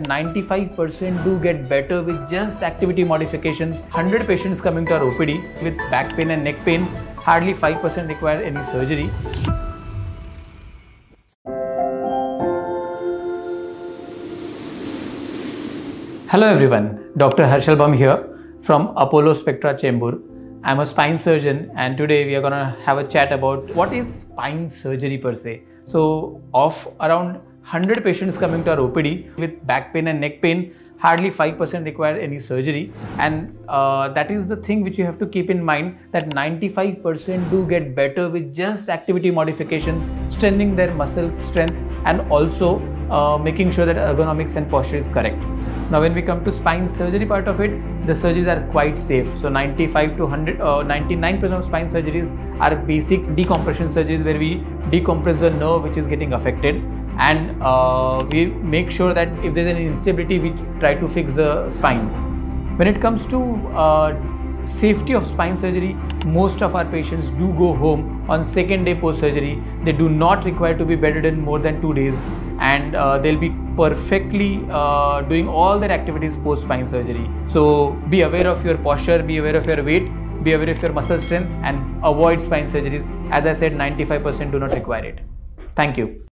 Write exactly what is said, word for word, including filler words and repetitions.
ninety-five percent do get better with just activity modifications. one hundred patients coming to our O P D with back pain and neck pain, hardly five percent require any surgery. Hello everyone, Doctor Harshal Bamb here from Apollo Spectra Chamber. I'm a spine surgeon and today we are gonna have a chat about what is spine surgery per se. So of around one hundred patients coming to our O P D with back pain and neck pain, hardly five percent require any surgery, and uh, that is the thing which you have to keep in mind, that ninety-five percent do get better with just activity modification, strengthening their muscle strength and also uh, making sure that ergonomics and posture is correct. Now when we come to spine surgery part of it, the surgeries are quite safe. So ninety-five to one hundred, uh, ninety-nine percent of spine surgeries are basic decompression surgeries where we decompress the nerve which is getting affected, and uh, we make sure that if there is an instability we try to fix the spine. When it comes to uh, safety of spine surgery, most of our patients do go home on second day post surgery. They do not require to be bedridden more than two days, and uh, they'll be perfectly uh, doing all their activities post spine surgery. So be aware of your posture, be aware of your weight, be aware of your muscle strength, and avoid spine surgeries. As I said, ninety-five percent do not require it. Thank you.